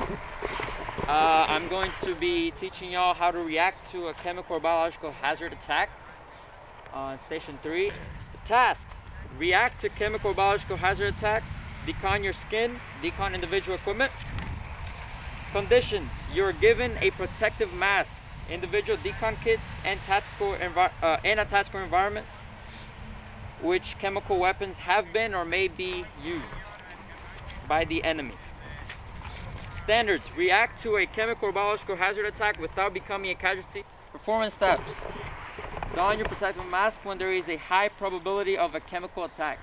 Story. I'm going to be teaching y'all how to react to a chemical or biological hazard attack on Station 3. Tasks: react to chemical or biological hazard attack, decon your skin, decon individual equipment. Conditions: you're given a protective mask, individual decon kits, and anti-tactical environment which chemical weapons have been or may be used by the enemy. Standards: react to a chemical or biological hazard attack without becoming a casualty. Performance steps: don your protective mask when there is a high probability of a chemical attack.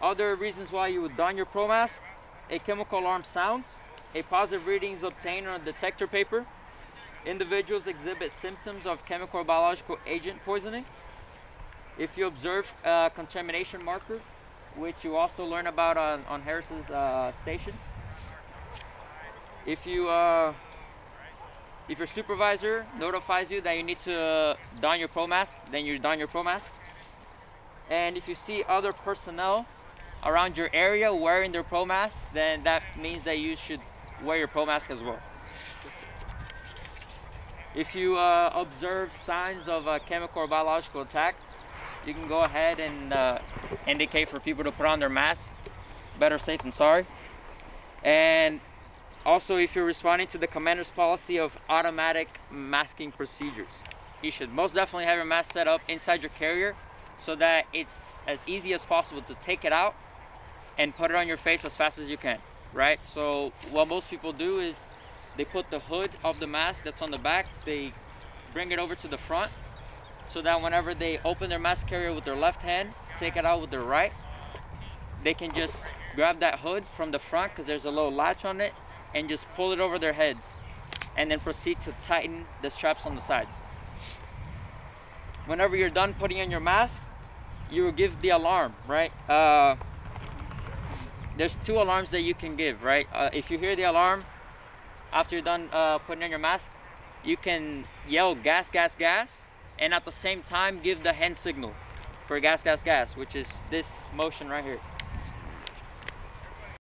Other reasons why you would don your pro mask: a chemical alarm sounds, a positive reading is obtained on a detector paper, individuals exhibit symptoms of chemical or biological agent poisoning. If you observe contamination marker, which you also learn about on Harris's station. If your supervisor notifies you that you need to don your pro mask, then you don your pro mask. And if you see other personnel around your area wearing their pro masks, then that means that you should wear your pro mask as well. If you observe signs of a chemical or biological attack, you can go ahead and indicate for people to put on their mask. Better safe than sorry. And also, if you're responding to the commander's policy of automatic masking procedures, you should most definitely have your mask set up inside your carrier so that it's as easy as possible to take it out and put it on your face as fast as you can, right? So what most people do is they put the hood of the mask that's on the back, they bring it over to the front, so that whenever they open their mask carrier with their left hand, take it out with their right, they can just grab that hood from the front because there's a little latch on it and just pull it over their heads and then proceed to tighten the straps on the sides. Whenever you're done putting on your mask, you will give the alarm, right? There's two alarms that you can give, right? If you hear the alarm after you're done putting on your mask, you can yell gas, gas, gas, and at the same time give the hand signal for gas, gas, gas, which is this motion right here.